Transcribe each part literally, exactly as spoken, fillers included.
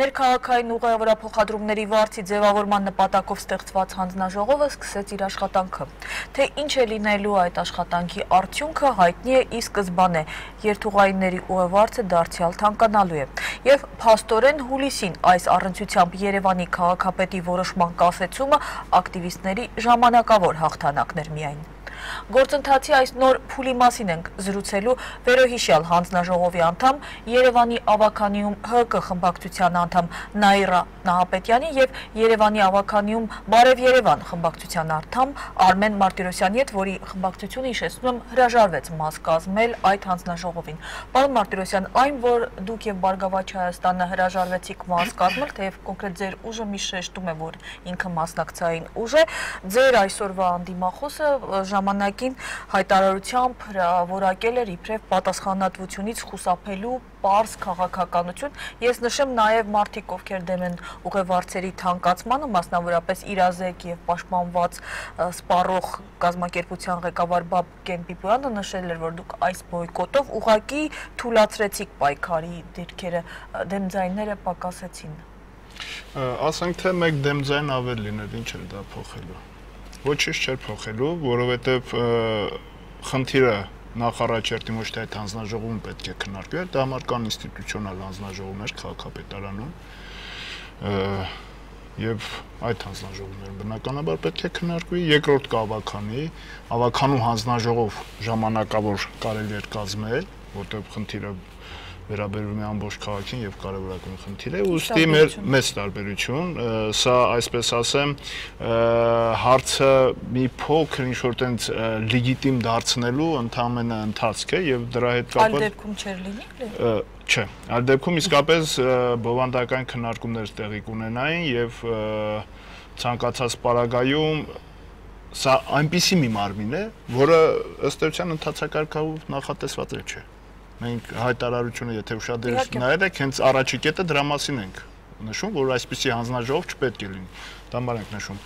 Ներքաղաքային ուղևորը փոխադրումների վարձի ձևավորման նպատակով ստեղծված հանձնաժողովը սկսեց իր աշխատանքը։ Թե ինչ է լինելու այդ աշխատանքի արդյունքը հայտնի է ի սկզբանե, երթուղայինների ուղևորը դարձյալ թանկանալու է։ Եվ փաստորեն հուլիսին այս առընչությամբ Երևանի քաղաքապետի որոշման կասեցումը ակտիվիստների ժամանակավոր հաղթանակներ միայն։ Գործընթացի այս նոր փուլի մասին ենք զրուցելու վերոհիշյալ հանձնաժողովի անդամ, Երևանի ավականիում Հ Կ խմբակցության անդամ Նաիրա Նահապետյանի և Երևանի ավականիում Բարև Երևան խմբակցության անդամ Արմեն Մարտիրոսյանի հետ, որի խմբակցությունը հիշեցնում եմ հրաժարվեց մաս կազմել այդ հանձնաժողովին։ Պարոն Մարտիրոսյան, այն որ դուք և Բարգավաճ Հայաստանը հրաժարվեցիք մաս կազմել, թեև կոնկրետ ձեր ուժը միշտ շեշտում է, որ ինքը մասնակցային ուժ է, ձեր այսօրվա անդիմախոսը ժամանակին հայտարարությամբ հրավորակել էր իբրև պատասխանատվությունից խուսափելու պարզ քաղաքականություն։ Ես նշեմ նաև մարդիկ, ովքեր դեմ են ուղևորների թանկացմանը, մասնավորապես իրազեկ և պաշտպանված սպառող կազմակերպության ղեկավար Բաբիկ Կենպիպյանը նշել էր, որ դուք այս բոյկոտով ուղղակի թուլացրեցիք պայքարի դիրքերը, դեմձայները պակասեցին։ Ասենք թե մեկ դեմձայն ավել լիներ, ինչ էր դա փոխելու։ Ոչինչ չէր փոխելու, որովհետև խնդիրը նախ առաջերտի ոչ թե այդ հանձնաժողովում պետք է քննարկվեր, դա համար կան ինստիտուցիոնալ հանձնաժողովներ քաղաքապետարանում, եւ այդ հանձնաժողովները բնականաբար պետք է քննարկվի։ Երկրորդ կա ավականի, ավականու հանձնաժողով ժամանակավոր կարելի էր կազմել, որտեղ խնդիրը վերաբերում է ամբողջ քաղաքին եւ կարեւորագույն խնդիր է, ուստի մեր մեծ տարբերություն, սա այսպես ասեմ, հարցը մի փոքր ինչ որ տենց լեգիտիմ դարձնելու ընդհանրը ընթացք է եւ դրա հետ կապված այլ դեպքում չեր լինի՞։ Չէ, այլ դեպքում իսկապես բովանդակային քննարկումներ տեղի կունենային եւ ցանկացած պարագայում սա այնպիսի մի մարմին է, որը ըստ էության ընթացակարգով նախատեսված չէ։ Մենք հայտարարությունը, եթե ուշադրույթ նայեք, հենց առաջի կետը դրա մասին ենք նշում, որ այսպիսի հանձնաժողով չպետք է լինի։ Դա համար ենք նշում։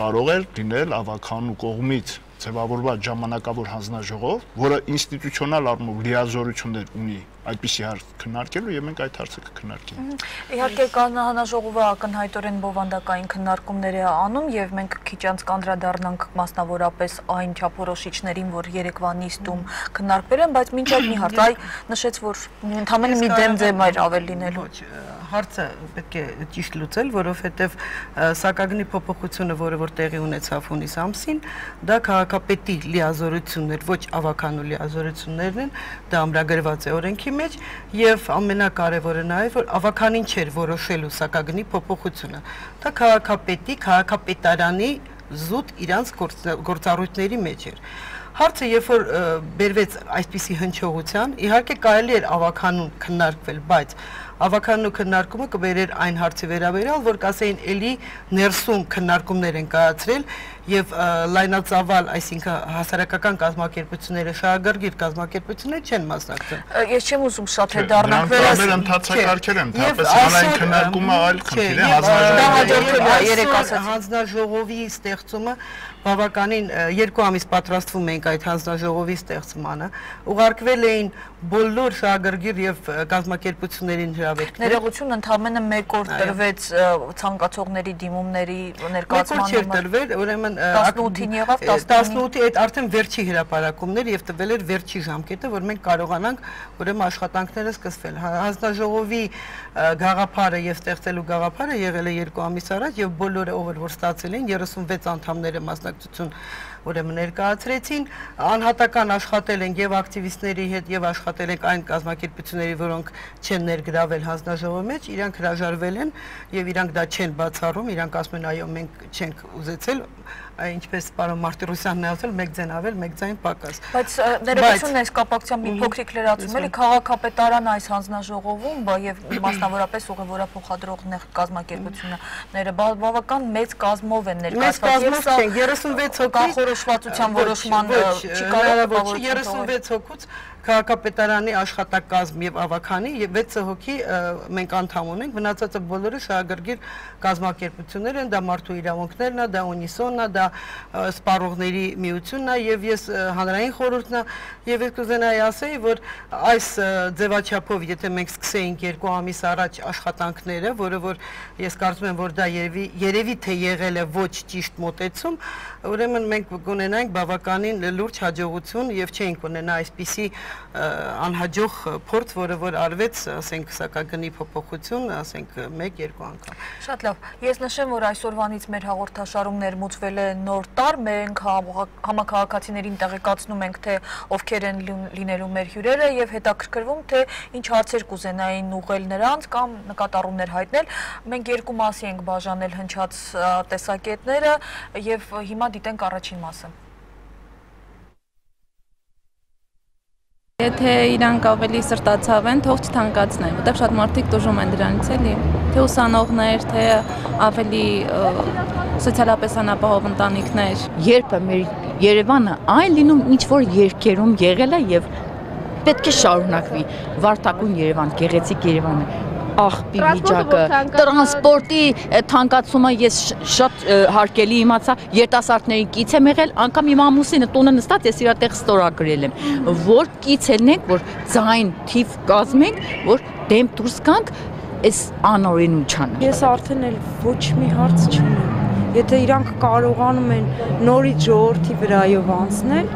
Կարող էր լինել ավականու կողմից ձևավորված ժամանակավոր հանձնաժողով, որը ինստիտուցիոնալ առումով լիազորություններ ունի այդպիսի հարց քննարկելու, եւ մենք այդ հարցը կքննարկենք։ Իհարկե, հանձնաժողովը ակնհայտորեն բովանդակային քննարկումներ է անում, եւ մենք քիչ անց կանդրադառնանք մասնավորապես այն չափորոշիչներին, որ Երևանի նիստում քննարկվել են, բայց մինչ այդ մի հարց, այ նշեց, որ ընդհանրապես մի դեմ ձեմ էր ավել լինելու։ Հարցը պետք է ճիշտ լուծել, որովհետեւ սակագնի փոփոխությունը, որը որ տեղի ունեցավ հունիս ամսին, դա քաղաքապետի լիազորություններ, ոչ ավականու լիազորություններն են, դա ամրագրված է օրենքի մեջ, եւ ամենակարևորը նաեւ, որ ավականին չէր որոշելու սակագնի փոփոխությունը, դա քաղաքապետի, քաղաքապետարանի զուտ իրանց գործառույթների մեջ էր։ Հարցը, երբ որ բերվեց այսպիսի հնչողության, իհարկե կարելի էր ավականուն քննարկվել, բայց ավականու քննարկումը կբերեր այն հարցի վերաբերյալ, որ կասեին էլի ներսում քննարկումներ են կայացրել եւ լայնածավալ, այսինքն հասարակական կազմակերպությունները, շահագրգիռ կազմակերպությունները չեն մասնակցել։ Ես չեմ ուզում շատ հետդառնալ վերաբերյալ ընթացակարգեր են, թեպետ հանրային քննարկումը այլ քննիլ է, հանձնաժողովի հանձնաժողովի ստեղծումը բավականին երկու ամիս պատրաստվում ենք այդ հանձնաժողովի ստեղծմանը, ուղարկվել էին բոլոր շահագրգիռ եւ կազմակերպություններին հրավերներ։ Ներողություն, ընդամենը մեկ օր տրվեց ցանկացողների դիմումների ներկայացման համար։ Ուրեմն տասնութին եղավ, տասնութի այդ արդեն վերջի հրապարակումներ եւ տվել էր վերջի ժամկետը, որ մենք կարողանանք ուրեմն աշխատանքները սկսվել։ Հանձնաժողովի գաղափարը եւ ստեղծելու գաղափարը եղել է երկու ամիս առաջ եւ բոլորը ովը որ ստացել են երեսունվեց անդամները մասնակցություն ուրեմն ներկայացրեցին, անհատական աշխատել են եւ ակտիվիստների հետ եւ աշխատել են այն կազմակերպությունների, որոնք չեն ներգրավել հանձնաժողովի մեջ, իրանք հրաժարվել են եւ իրանք դա չեն բացառում, իրանք ասում են այո, մենք չենք ուզեցել, ինչպես պարոն Մարտիրոսյանն է ասել, մեկ ձայն ավել, մեկ ձայն պակաս։ Բայց ներողություն, այս կապակցությամբ մի փոքրիկ լրացում էլի, քաղաքապետարանը այս հանձնաժողովում եւ մասնավորապես ուղևորափոխադրող կազմակերպությունները բավական մեծ կազմով են ներկայացված, երեսունվեց հոգու կախորոշվածության որոշման չի կարող, երեսունվեց հոգուց Քաղաքապետարանի աշխատակազմ եւ ավականի եւ վեցը հոգի մենք անդամ ունենք, մնացածը բոլորը շահագրգիռ կազմակերպություններ են, դա մարդու իրավունքներն է, դա Ունիսոնն է, դա սպառողների միությունն է եւ ես հանրային խորհուրդն եմ եւ ես կուզենայի ասեի, որ այս ձևաչափով եթե մենք սկսեինք երկու ամիս առաջ աշխատանքները, որը որ ես կարծում եմ, որ դա երևի երևի թե եղել է ոչ ճիշտ մոտեցում, ուրեմն մենք կունենանք բավականին լուրջ հաջողություն եւ չենք ունենա այսպիսի անհաջող փորձ, որը որ արվեց, ասենք, սակագնի փոփոխություն, ասենք, մեկ-երկու անգամ։ Շատ լավ, ես նշեմ, որ այսօրվանից մեր հաղորդաշարում ներմուծվել է նոր տար, մենք համաքաղաքացիներին տեղեկացնում ենք, թե ովքեր են լինելու մեր հյուրերը եւ հետաքրքրվում, թե ինչ հարցեր կուզենային ուղղել նրանց կամ նկատառումներ հայտնել։ Մենք երկու մասի ենք բաժանել հնչած տեսակետները եւ հիմա դիտենք առաջին մասը։ Եթե իրանք ավելի սրտացավ են, թող չթանկացնեն, որտեղ շատ մարդիկ տուժում են դրանից էլի, թե ուսանողներ, թե ավելի սոցիալապես անապահով ընտանիքներ։ Երբը մեր Երևանը այն լինում ինչ-որ երկերում եղել է և պետք է շարունակվի վարդագույն Երևան, գեղեցիկ Երևանը, աղբի վիճակը, տրանսպորտի թանկացումը ես շատ հարկելի իմացա, երիտասարդների կիցեմ եղել, անգամ իմ ամուսինը տունը նստած ես իր տեղ ստորագրել եմ, որ կիցելնենք, որ ձայն թիվ կազմենք, որ դեմ դուրս գանք այս անօրենությանը։ Ես արդեն էլ ոչ մի հարց չունեմ, եթե իրանք կարողանում են նորից ժողովրդի վրայով անցնել,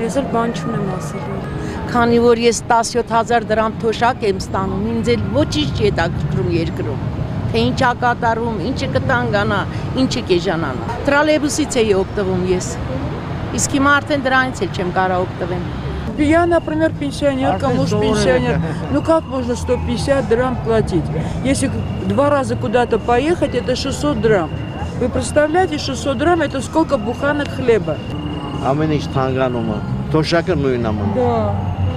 ես էլ բան չունեմ ասելու։ Քանի որ ես տասնյոթ հազար դրամ թոշակ եմ ստանում, ինձ էլ ոչինչ չի հետաքրքրում երկրում, թե ինչ է կատարում, ինչը կտանգանա, ինչը կեժանանա։ Տրոլեյբուսից էի օգտվում ես, իսկ հիմա արդեն դրանից էլ չեմ կարող օգտվել։ Я, например, пенсионер, кому же пенсионер, ну как можно сто пятьдесят драм платить? Если два раза куда-то поехать, это шестьсот драм. Вы представляете, шестьсот драм это сколько буханок хлеба? А мы не штанганума, тошака нуйнама. Да.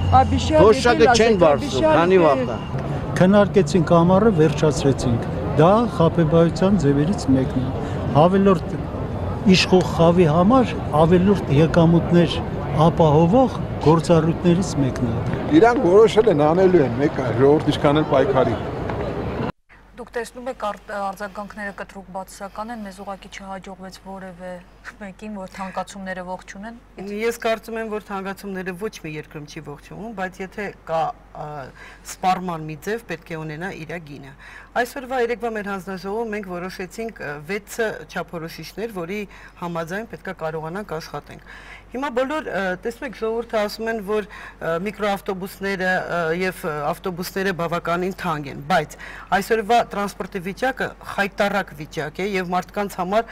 Հոշակը չեն բարսում, հանի վաղտա։ Քնարկեցինք համարը, վերջացրեցինք, դա խաբեբայության ձևերից մեկն է։ Ավելորդ իշխող խավի համար ավելորդ եկամուտներ ապահովող գործառույթներից մեկն է։ Իրանք որոշել են անելու են մեկ ժողովուրդ ինչքան էլ պայքարի։ Դուք տեսնում եք արձագանքները կտրուկ բացասական են, մեզ ուղղակի չհաջողվեց որևէ մեկին, որ թանկացումները ողջունեն։ Ես կարծում եմ, որ թանկացումները ոչ մի երկրում չի ողջունում, բայց եթե կա սպառման մի ձև, պետք է ունենա իր գինը։ Այսօրվա երեկվա մեր հանձնաժողովում մենք որոշեցինք վեցը չափորոշիչներ, որի համաձայն պետք է կարողանանք աշխատենք։ Հիմա բոլոր տեսնում եք ժողովուրդը ասում են, որ միկրոավտոբուսները եւ ավտոբուսները բավականին թանկ են, բայց այսօրվա տրանսպորտի վիճակը խայտարակ վիճակ է եւ մարդկանց համար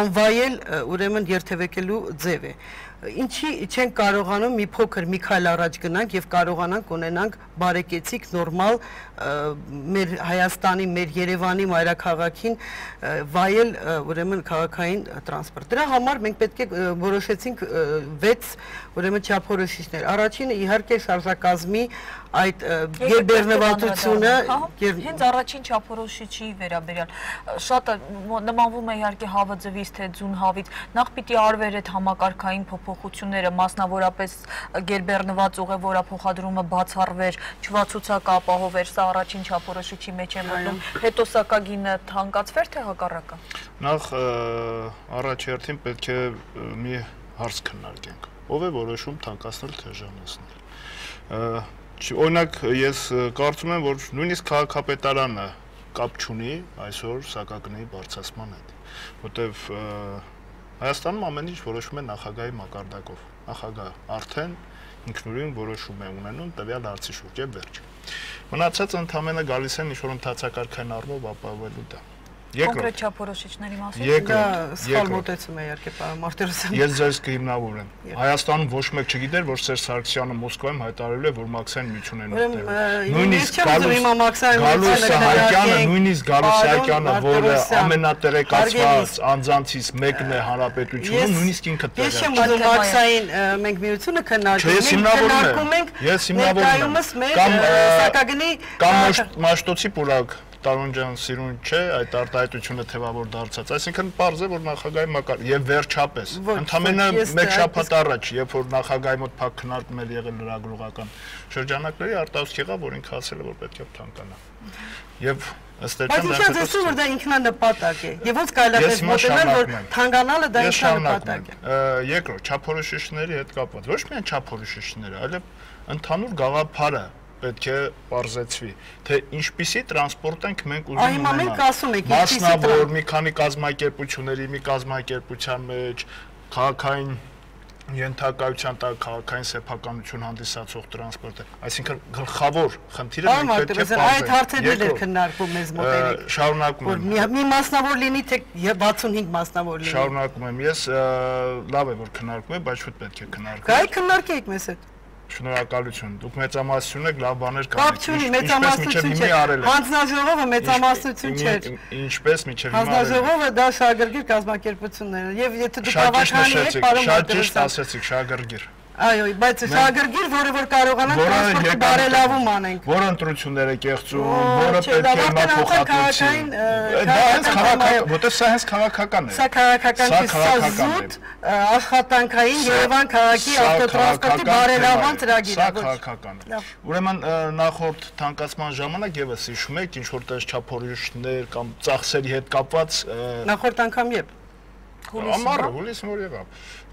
անվայել ուրեմն երթևեկելու ձև է։ Ինչի չենք կարողանում մի փոքր մի քայլ առաջ գնանք եւ կարողանանք ունենանք բարեկեցիկ նորմալ մեր Հայաստանի, մեր Երևանի մայրաքաղաքին վայել ուրեմն քաղաքային տրանսպորտ։ Դրա համար մենք պետք է որոշեցինք վեց ուրեմն չափորոշիչներ։ Առաջինը իհարկե շարժակազմի այդ գերբեռնվածությունը, հենց առաջին չափորոշիչի վերաբերյալ շատ նմանվում է իհարկե հավը ձվից թե ձուն հավից, նախ պիտի արվեր այդ համակարգային փոփոխությունները, մասնավորապես գերբեռնված ուղևորափոխադրումը բացառվեր, չվացուցակը ապահովեր, սա առաջին չափորոշիչի մեջ է մտնում, հետո սակագինը թանկացվեր թե հակառակը։ Նախ առաջերտին պետք է մի հարց քննարկենք, ով է որոշում թանկացնել թե ժանացնել։ Օրինակ, ես կարծում եմ, որ նույնիսկ քաղաքապետարանը կապ չունի այսօր սակագնի բարձրացման հետ, որտեվ Հայաստանում ամեն ինչ որոշվում է նախագահի մակարդակով, նախագահ արդեն ինքնուրույն որոշում է ունենում տվյալ հարցի շուրջ եւ վերջ։ Մնացած ընդհանրապես գալիս են ինչ-որ ընթացակարգային առումով ապահովելու դա։ Կոնկրետ չափորոշիչների մասով սխալ մտածում է իհարկե Մարտիրոսյանը։ Ես ձեզ կհիմնավորեմ։ Հայաստանում ոչ մեկ չգիտեր, որ Սերժ Սարգսյանը Մոսկվայում հայտարարել է, որ Մաքսային միություն են ուտել։ Նույնիսկ Գալուսյանը, որը ամենատեղեկացված անձանցից մեկն է հանրապետությունում, նույնիսկ ինքը տեղյակ չէ։ Ես չեմ ուզում Մաքսային մենք միությունը քննարկենք, քննարկում ենք ներկայումս մեր սակագնի կամ Մաշտոցի պուրակ Տարոնջան սիրուն չէ, այդ արտահայտությունը թեւավոր դարձած։ Այսինքն պարզ է, որ նախագահի մակար եւ վերջապես, ընդհանրապես մեկ շաբաթ առաջ, երբ որ նախագահի մոտ փակ քննարկում էր եղել լրագրողական շրջանակների, արտահայտված եղավ, որ ինքը ասել է, որ պետք է թանկանա։ Եվ ըստ էության դա Բայց ինչ որ դա ինքնանպատակ է։ Եվ ոնց կարելի է մտնել, որ թանկանալը դա ինքնանպատակ է։ Երկրորդ, չափորոշիչների հետ կապված, ոչ միայն չափորոշիչները, այլև ընդհանուր գաղափարը պետք է պարզեցվի, թե ինչպիսի տրանսպորտ ենք մենք ուզում ունենալ։ Մասնավոր մի քանի կազմակերպությունների, մի կազմակերպության մեջ, քաղաքային ենթակայության տակ քաղաքային սեփականություն հանդիսացող տրանսպորտը, այսինքն գլխավոր խնդիրը մենք պետք է պարզենք։ Այդ հարցերը էլ քննարկում մեզ մոտերիք։ Շարունակում եմ։ Որ մի մասնավոր լինի, թե վաթսունհինգ մասնավոր լինի։ Շարունակում եմ։ Ես լավ է որ քննարկում եմ, բայց շուտ պետք է քննարկենք։ Գայ քննարկեք մեզ հետ։ Շնորհակալություն։ Դուք մեծամասնություն եք, լավ բաներ կանեք։ Կապչունի մեծամասնություն չէ։ Հանձնաժողովը մեծամասնություն չէ։ Ինչպես միջև հիմա։ Հանձնաժողովը դա շահագրգիռ կազմակերպություններ են։ Եվ եթե դուք հավաքանի եք, պարոն Մարտիրոսյան, շատ ասացիք, շահագրգիռ։ Այո, բայց շահագրգիռ, որը որ կարողանանք տրանսպորտը բարելավում անենք։ Որը ընտրությունները կեղծում, որը պետք է նա փոխհատուցի։ Դա հենց քաղաքական, որտեղ սա հենց քաղաքական է։ Սա քաղաքական է, սա զուտ աշխատանքային Երևան քաղաքի ավտոտրանսպորտի բարելավման ծրագիր է։ Սա քաղաքական է։ Ուրեմն նախորդ թանկացման ժամանակ եւս հիշում եք, ինչ որտեղ չափորոշներ կամ ծախսերի հետ կապված։ Նախորդ անգամ երբ։ Ամառը հուլիսին որ եղավ։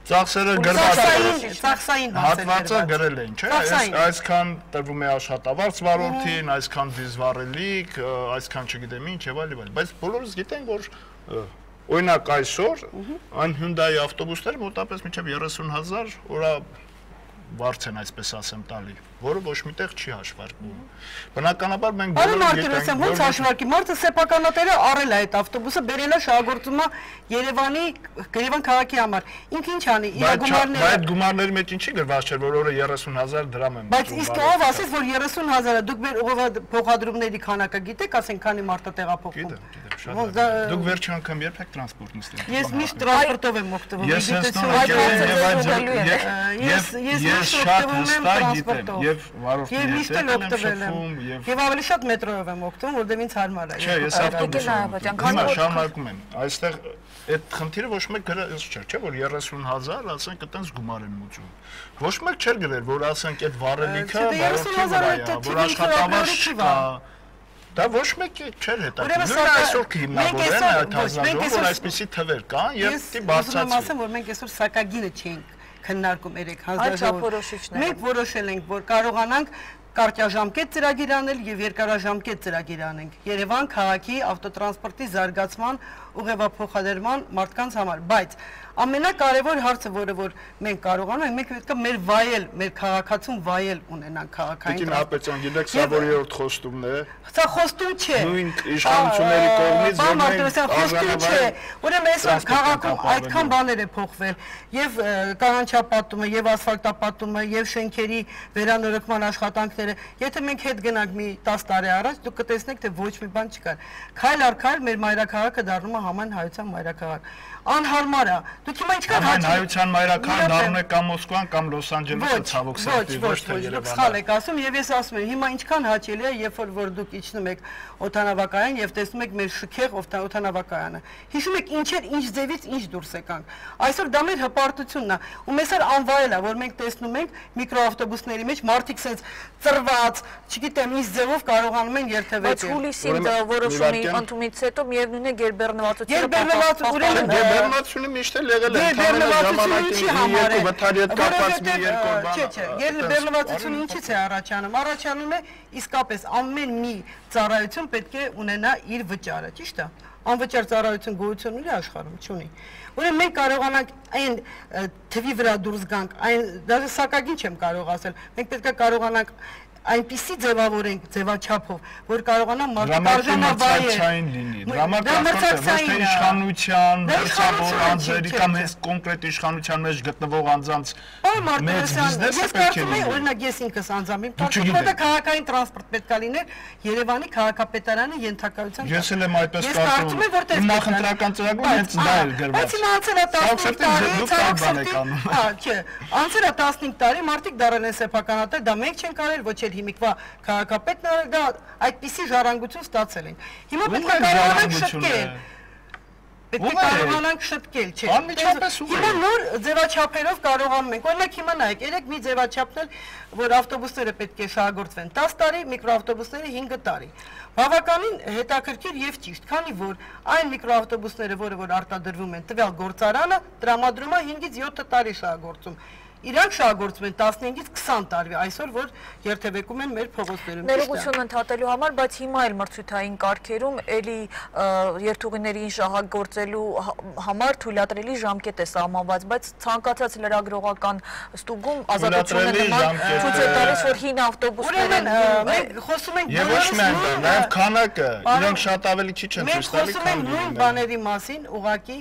Ծախսերը գրել էին, չէ՞, այսքան տրվում է աշխատավարձ վարորդին, այսքան դիզվառելիք, այսքան չգիտեմ ինչ եւ այլն, բայց բոլորս գիտենք, որ օրինակ այսօր այն Hyundai ավտոբուսները մոտավորապես մինչեւ երեսուն հազար օրա վարձ են, այսպես ասեմ, տալի, որը ոչ միտեղ չի հաշվարկվում։ Բնականաբար մենք բոլորը գիտենք, ոնց հաշվարկի։ Մարդը սեփականատերը առել է այդ ավտոբուսը, բերել է շահագործումը Երևանի, Երևան քաղաքի համար։ Ինքը ինչ անի, իր գումարները։ Բայց այդ գումարների մեջ ինչի՞ գրված չէ, որ օրը երեսուն հազար դրամ են։ Բայց իսկ ով ասես, որ երեսուն հազարը դուք մեր ուղղված փոխադրումների քանակը գիտեք, ասենք քանի մարդ է տեղափոխվում։ Դուք վերջին անգամ երբ եք տրանսպորտն ստեղծել։ Ես միշտ տրանսպորտով եմ օգտվում։ Ես շատ հստակ գիտեմ, և վարորդների հետ եմ շփվում, և ավելի շատ մետրոյով եմ օգտվում, որտեղ ինձ հարմար է։ Չէ, ես ավտոբուսով եմ։ Հիմա շարունակում եմ, այստեղ այդ խնդիրը ոչ մեկ գրած չէր, չէ՞ որ երեսուն հազար ասենք այտենց գումար են մուծում։ Ոչ մեկ չէր գրել, որ ասենք այդ վառելիքը վարորդի վրա է, աշխատավարձ չկա։ Դա ոչ մեկ չէր հետաքրքրում, այսօր կհիմնավորեն այդ հանձնաժողովը, որ այսպիսի թվեր կան և պիտի բարձրացվեն։ Ես ուզում եմ ասեմ, որ մենք այսօր սակագինը չենք քննարկում երեք հանձնաժողովը։ Մենք որոշել ենք, որ կարողանանք կարճաժամկետ ծրագիր անել և երկարաժամկետ ծրագիր անենք Երևան քաղաքի ավտոտրանսպորտի զարգացման ուղևափոխադրման մարդկանց համար, բայց ամենակարևոր հարցը, որը որ մենք կարողանանք, մենք պետք է մեր վայել, մեր քաղաքացուն վայել ունենանք քաղաքային։ Տիկին Հապետյան, գիտեք, սա որ երրորդ խոստումն է։ Սա խոստում չէ։ Նույն իշխանությունների կողմից որ մենք ուրեմն այսօր քաղաքում այդքան բաներ է փոխվել, եւ կանաչապատումը, եւ ասֆալտապատումը, եւ շենքերի վերանորոգման աշխատանքները։ Եթե մենք հետ գնանք մի տասը տարի առաջ, դուք կտեսնեք, թե ոչ մի բան չկար։ Քայլ առ քայլ մեր մայրաքաղաքը դառնում է համայն հայության մայրաքաղաք։ Անհարմար է։ Դուք հիմա ինչքան հաճելի։ Համայն հայության մայրաքաղաք դառնում է կամ Մոսկվան, կամ Լոս Անջելեսը, ցավոք սրտի, ոչ թե Երևանը։ Ոչ, դուք սխալ եք ասում, եւ ես ասում եմ, հիմա ինչքան հաճելի է, երբ որ դուք իջնում եք օդանավակայան եւ տեսնում եք մեր շքեղ օդանավակայանը։ Հիշում եք ինչեր, ինչ ձևից ինչ դուրս եկանք։ Այսօր դա մեր հպարտությունն է, ու մեզ էլ անվայել է, որ մենք տեսնում ենք միկրոավտոբուսների մեջ մարդիկ սենց ծրված, չգիտեմ, ինչ ձևով կարողանում են երթևեկել։ Բայց հուլիսին որոշումի ընդունումից հետո միևնույն է գերբեռնվածությունը միշտ էլ եղել է։ Գերբեռնվածությունը ինչի՞ է առաջանում։ Առաջանում է իսկապես ամեն մի ծառայություն պետք է ունենա իր վճարը, ճիշտ է։ Անվճար ծառայություն գոյություն ունի աշխարհում, չունի։ Ուրեմն մենք կարողանանք այն թվի վրա դուրս գանք, այն դաժե սակագին չեմ կարող ասել։ Մենք պետք է կարողանանք այնպիսի ձևավորենք ձևաչափով, որ կարողանան մարդիկ արժանավայել լինի։ Դրամատիկ իշխանության, ներսավոր անձերի կամ այս կոնկրետ իշխանության մեջ գտնվող անձանց մեծ բիզնեսը պետք է լինի։ Օրինակ ես ինքս անձամբ փոքր քաղաքային տրանսպորտ պետք է լիներ Երևանի քաղաքապետարանի ենթակայության։ Ես էլ եմ այդպես կարծում։ Նախընտրական ծրագրում հենց դա էր գրված։ Բայց անցել է տասնհինգ տարի, անցել է տասնհինգ տարի, մարդիկ դառել են սեփականատեր, դա մենք չենք արել, ոչ էլ հիմիկվա քաղաքապետն արել, դա այդպիսի ժառանգություն ստացել են։ Հիմա պետք է կարողանանք շտկել։ Պետք է կարողանանք շտկել, չէ՞։ Անմիջապես ու։ Հիմա նոր ձևաչափերով կարողանում ենք։ Օրինակ հիմա նայեք, երեք մի ձևաչափն էլ, որ ավտոբուսները պետք է շահագործվեն տասը տարի, միկրոավտոբուսները հինգ տարի։ Բավականին հետաքրքիր եւ ճիշտ, քանի որ այն միկրոավտոբուսները, որը որ արտադրվում են, տվյալ գործարանը տրամադրում է հինգից յոթ տարի շահագործում։ Իրանք շահագործում են տասնհինգից քսան տարի, այսօր որ երթևեկում են մեր փողոցներում։ Ներողություն ընդհատելու համար, բայց հիմա էլ մրցութային կարգերում էլի երթուղիներին շահագործելու համար թույլատրելի ժամկետ է սահմանված, բայց ցանկացած լրագրողական ստուգում ազատությունը նման ցույց է տալիս, որ հին ավտոբուսները մենք խոսում ենք բոլորը, նաև քանակը, իրանք շատ ավելի քիչ են ցույց տալիս։ Մենք խոսում ենք նույն բաների մասին, ուղղակի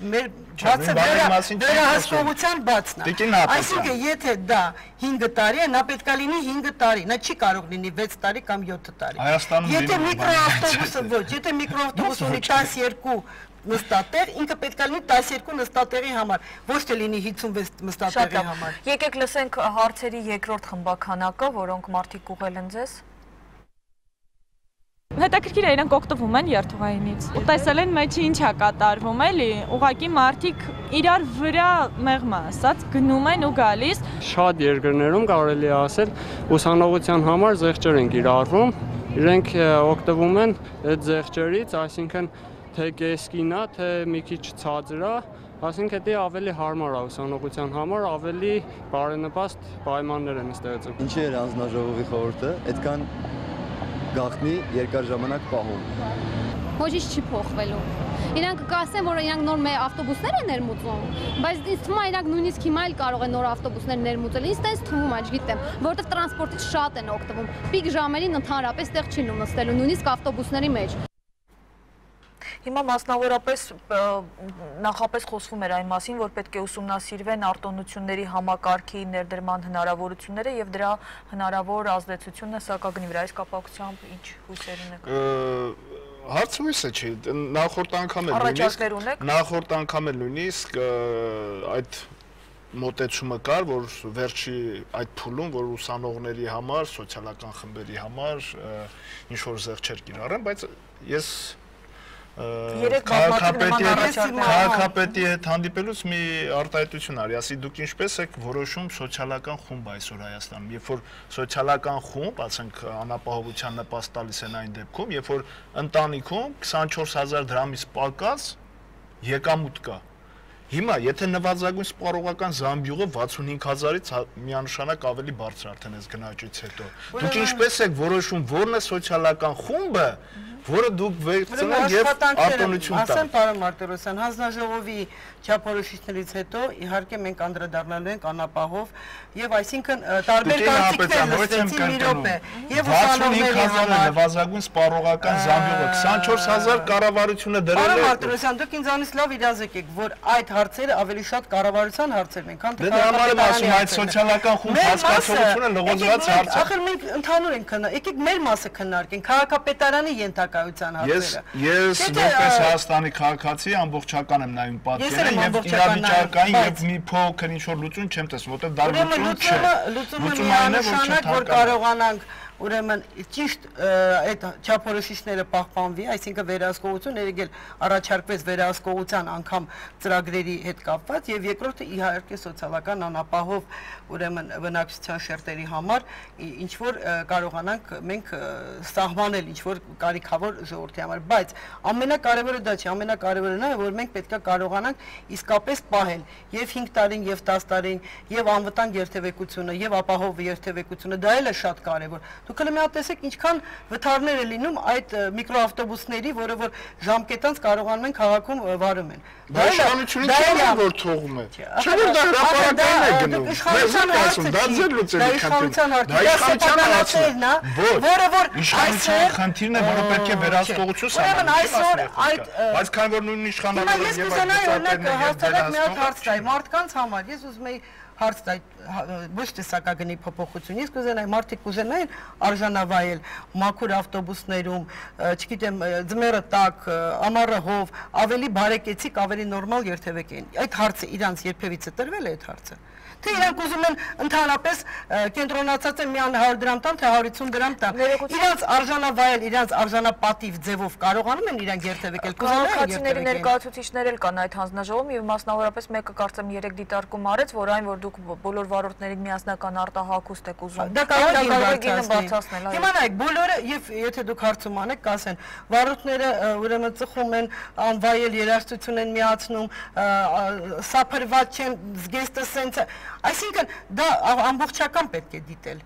մեր բացը վերահսկողության բացն է, այսինքն եթե դա հինգ տարի է, նա պետք է լինի հինգ տարի, նա չի կարող լինի վեց տարի կամ յոթ տարի։ Եթե միկրոավտոբուսը ոչ, եթե միկրոավտոբուս ունի տասներկու նստատեղ, ինքը պետք է լինի տասներկու նստատեղի համար, ոչ թե լինի հիսունվեց նստատեղի համար։ Եկեք լսենք հարցերի երկրորդ խմբաքանակը, որոնք մարդիկ ուղղել են ձեզ։ Հետաքրքիր է, իրենք օգտվում են երթուղայինից։ Ու տեսել են մեջը ինչ է կատարվում, էլի ուղղակի մարդիկ իրար վրա մեղմ ասած գնում են ու գալիս։ Շատ երկրներում կարելի է ասել, ուսանողության համար զեղչեր են կիրառվում, իրենք օգտվում են այդ զեղչերից, այսինքն թե կեսկին է, թե մի քիչ ցածր է, այսինքն դա ավելի հարմար է ուսանողության համար, ավելի բարենպաստ պայմաններ են ստեղծում։ Ինչի՞ էր հանձնաժողովի խորհուրդը, այդքան գաղտնի երկար ժամանակ պահում։ Ոչ ինչ չի փոխվելու։ Իրանք կասեն, որ իրանք նոր ավտոբուսներ են ներմուծում, բայց ինձ թվում է իրանք նույնիսկ հիմա էլ կարող են նոր ավտոբուսներ ներմուծել։ Ինձ տես թվում է, չգիտեմ, որտեղ տրանսպորտից շատ են օգտվում։ Պիկ ժամերին ընդհանրապես տեղ չի լինում նստելու, նույնիսկ ավտոբուսների մեջ։ Հիմա մասնավորապես նախապես խոսվում էր այն մասին, որ պետք է ուսումնասիրվեն արտոնությունների համակարգի ներդրման հնարավորությունները և դրա հնարավոր ազդեցությունը սակագնի վրա, այս կապակցությամբ ինչ հույսերին եք։ Հարցում ես է չի, նախորդ անգամ էլ նույնիսկ այդ մոտեցումը կար, որ վերջի այդ փուլում, որ ուսանողների համար, սոցիալական խմբերի համար ինչ-որ զեղչեր կիրառեն, բայց ես Քաղաքապետի հետ հանդիպելուց մի արտահայտություն արի, ասի դուք ինչպես եք որոշում սոցիալական խումբ այսօր Հայաստանում, երբ որ սոցիալական խումբ, ասենք անապահովության նպաստ տալիս են այն դեպքում, երբ որ ընտանիքում քսանչորս հազար դրամից պակաս եկամուտ կա։ Հիմա, եթե նվազագույն սպառողական զամբյուղով վաթսունհինգ հազարից միանշանակ ավելի բարձր արդեն ես գնաճից հետո։ Դուք ինչպես եք որոշում, որն է սոցիալական խումբը, որը դուք վերցնեք եւ արտոնություն տաք։ Ասեմ, պարոն Մարտիրոսյան, հանձնաժողովի չափորոշիչներից հետո իհարկե մենք անդրադառնալու ենք անապահով եւ այսինքն տարբեր կարծիքներ լսեցին մի րոպե։ Եվ վաթսունհինգ հազարը նվազագույն սպառողական զամբյուղը քսանչորս հազար կառավարությունը դրել է։ Պարոն Մարտիրոսյան, դուք ինձանից լավ իրազեկ եք, որ այդ հարցերը ավելի շատ կառավարության հարցերն են, քան թե քաղաքական։ Այդ սոցիալական խումբ հասկացողությունը լողոզված հարց է։ Ախր մենք ընդհանուր ենք քննարկում, եկեք մեր մասը քննարկենք, քաղաքապետարանի ենթակայության հարցերը։ Ես որպես Հայաստանի քաղաքացի ամբողջական եմ նայում պատկերին եւ իրավիճակային եւ մի փոքր ինչ-որ լուծում չեմ տեսնում, որտեղ դա լուծում չէ։ Լուծումը միանշանակ որ կարողանանք ուրեմն ճիշտ այդ չափորոշիչները պահպանվի, այսինքն վերահսկողություն երեգել առաջարկվեց վերահսկողության անգամ ծրագրերի հետ կապված եւ երկրորդը իհարկե սոցիալական անապահով ուրեմն բնակչության շերտերի համար ինչ որ կարողանանք մենք սահմանել ինչ որ կարիքավոր ժողովրդի համար, բայց ամենակարևորը դա չէ, ամենակարևորը նա է, որ մենք պետք է կարողանանք իսկապես պահել եւ հինգ տարին եւ տասը տարին եւ անվտանգ երթևեկությունը եւ ապահով երթևեկությունը, դա էլ է շատ կարևոր։ Դուք հենց միատեսեք ինչքան վթարներ է լինում այդ միկրոավտոբուսների, որը որ ժամկետանց կարողանում են քաղաքում վարում են։ Դա իշխանությունից չէ, որ թողում է։ Չէ՞ որ դա հրապարակային է գնում։ Դա ձեր լուծելի խնդիրն է։ Որը որ իշխանության խնդիրն է, որը պետք է վերահսկողություն ստանա։ Այսօր այդ բայց քանի որ նույն իշխանությունները եւ այդ օրինակ հաստատած մի հատ հարց կա մարդկանց համար։ Ես ուզում եի հարց տալ, ոչ թե սակագնի փոփոխություն, իսկ ուզենայի մարդիկ ուզենային արժանավայել մաքուր ավտոբուսներում, չգիտեմ, ձմեռը տաք, ամառը հով, ավելի բարեկեցիկ, ավելի նորմալ երթևեկեին։ Այդ հարցը իրանց երբևիցե տրվել է այդ հարցը։ Tiran kuzumun întâlnapes, kendronatsats են միան o sută դրամ տամ, թե o sută cincizeci դրամ տամ։ Իրանց արժանավայել, իրանց արժանապատիվ ձևով կարողանում են իրան երթևեկել։ Քաղաքացիների ներկայացուցիչներ էլ կան այդ հանձնաժողովում եւ մասնավորապես մեկը կարծեմ երեք դիտարկում արեց, որ այն որ դուք բոլոր վարորդներին միասնական արտահակուստ եք ուզում։ Դա կարող է գինը բացացնել, այո։ Հիմա նայեք, բոլորը եւ եթե դուք հարցում անեք, կասեն վարորդները ուրեմն ծխում են, անվայել երաժշտություն են միացնում, սափրված չեն, զգեստը սենց է։ Այսինքն դա ամբողջական պետք է դիտել,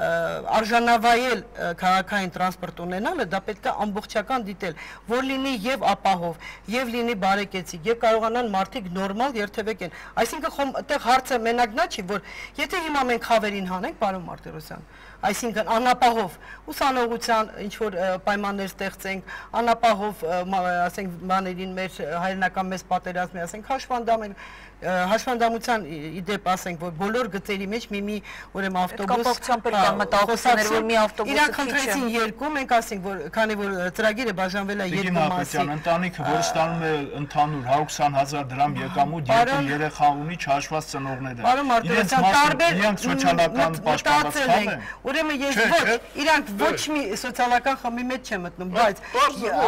արժանավայել քաղաքային տրանսպորտ ունենալը, դա պետք է ամբողջական դիտել, որ լինի եւ ապահով, եւ լինի բարեկեցիկ, եւ կարողանան մարդիկ նորմալ երթևեկեն։ Այսինքն այդտեղ հարցը մենակ նա չի, որ եթե հիմա մենք խավերին հանենք, պարոն Մարտիրոսյան, այսինքն անապահով ուսանողության ինչ որ պայմաններ ստեղծենք, անապահով ասենք բաներին մեր հայրենական մեծ պատերազմի, ասենք հաշվանդամեն, հաշվանդամության իդեպ ասենք, որ բոլոր գծերի մեջ մի-մի ուրեմն ավտոբուս իրանք ընտրեցին երկու, մենք ասենք, որ քանի որ ծրագիրը բաժանվել է երկու մասի։ Ընտանիքը, որ ստանում է ընդհանուր o sută douăzeci de mii դրամ եկամուտ, երկու երեխա ունի, չհաշված ծնողները։ Ուրեմն ես ոչ, իրանք ոչ մի սոցիալական խմբի մեջ չեմ մտնում, բայց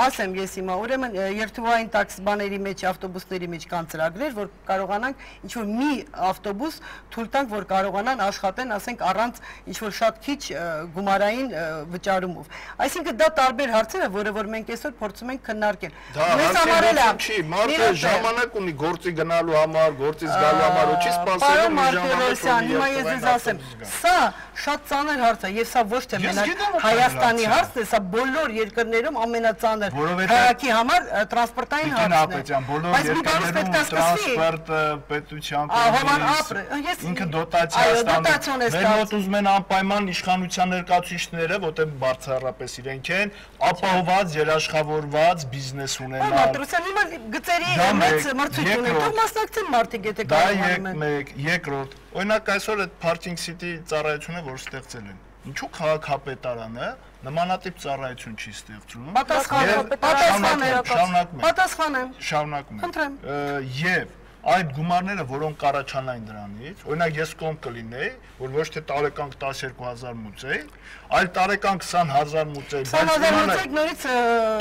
ասեմ ես հիմա, ուրեմն երթուային տաքսի բաների մեջ, ավտոբուսների մեջ կան ծրագրեր, որ կարողանանք ինչ որ մի ավտոբուս թույլ տանք, որ կարողանան աշխատեն, ասենք առանց ինչ որ շատ քիչ գումարային վճարումով։ Այսինքն դա տարբեր հարցեր են, որը որ մենք այսօր փորձում ենք քննարկել։ Մեզ համարել է չի, մարդը ժամանակ ունի գործի գնալու համար, գործի զգալու համար, ու չի սպասելու ժամանակ։ Հիմա ես ձեզ ասեմ, սա շատ ծանր հարց է, եւ սա ոչ թե մենակ Հայաստանի հարցն է, սա բոլոր երկրներում ամենածանր քաղաքի համար տրանսպորտային հարցն է։ Բայց մի բանից պետք է սկսվի։ Ինքը դոտացիա ստանում է։ Մեր մոտ ուզում են անպայման իշխանության ներկայացուցիչները, որտեղ բարձրապես իրենք են, ապահովված, երաշխավորված բիզնես ունենալ։ Մատրոսյան, հիմա գծերի մեծ մրցույթ ունենք, ո՞վ մասնակցեն մարդիկ, եթե կարողանում են։ Դա մեկ, երկրորդ։ Օրինակ այսօր այդ Parking City ծառայությունը որ ստեղծել են, ինչու քաղաքապետարանը նմանատիպ ծառայություն չի ստեղծում։ Պատասխանում եմ։ Եվ այդ գումարները, որոնք առաջանային դրանից, օրինակ ես կողմ կլինեի, որ ոչ թե տարեկան տասներկու հազար մուծեի, այլ տարեկան քսան հազար մուծեի։ քսան հազար մուծեք նորից։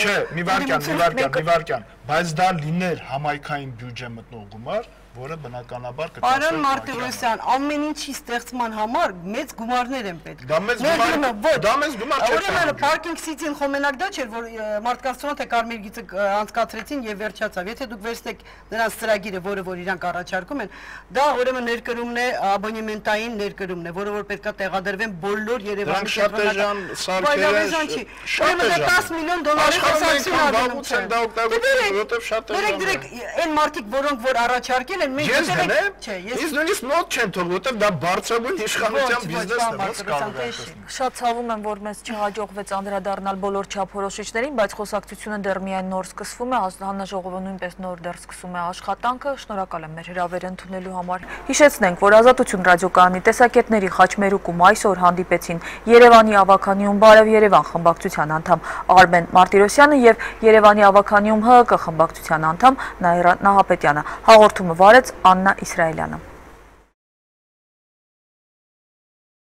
Չէ, մի վարկյան, մի վարկյան, մի վարկյան, բայց դա լիներ համայնքային բյուջե մտնող գումար, որը բնականաբար կտեսնենք։ Պարոն Մարտիրոսյան, ամեն ինչի ստեղծման համար մեծ գումարներ են պետք։ Դա մեծ գումար, դա մեծ գումար չէ։ Ուրեմն Parking City-ն խոմենակ դա չէր, որ մարդկանց ցոնը թե կարմիր գիծը անցկացրեցին եւ վերջացավ։ Եթե դուք վերցնեք նրանց ծրագիրը, որը որ իրանք առաջարկում են, դա ուրեմն ներկրումն է, абонементային ներկրումն է, որը որ պետքա տեղադրվեն բոլոր Երևանի շրջաններում։ Ուրեմն տասը միլիոն դոլարի խոսակցություն Ես գնեմ, ես նույնիսկ մոտ չեմ թող, որտեղ դա բարձրագույն իշխանության բիզնեսն է, ոնց կարող է տեսնել։ Շատ ցավում եմ, որ մեզ չհաջողվեց անդրադառնալ բոլոր չափորոշիչներին, բայց խոսակցությունը դեռ միայն նոր սկսվում է, հանձնաժողովը նույնպես նոր դեռ սկսում է աշխատանքը։ Շնորհակալ եմ մեր հրավերը ընդունելու համար։ Հիշեցնենք, որ Ազատություն ռադիոկայանի տեսակետների Խաչմերուկում այսօր հանդիպեցին Երևանի ավականիում Բարև Երևան խմբակցության անդամ Արմեն Մարտիրոսյանը եւ Երևանի ավականիում Հ Ա Կ խմբակցության անդամ Նահապետյանը։ Հաղորդումը Արեց Աննա Իսրայելյանը։